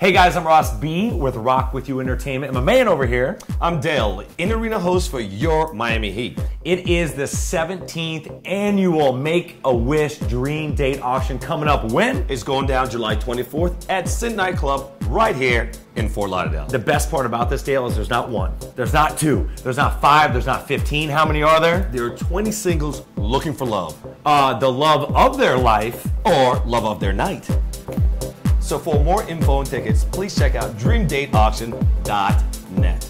Hey guys, I'm Ross B with Rock With You Entertainment. I'm a man over here. I'm Dale, in-arena host for your Miami Heat. It is the 17th annual Make-A-Wish Dream Date Auction coming up. When? It's going down July 24th at Cyn Night Club right here in Fort Lauderdale. The best part about this, Dale, is there's not one, there's not two, there's not five, there's not 15. How many are there? There are 20 singles looking for love. The love of their life or love of their night. So for more info and tickets, please check out dreamdateauction.net.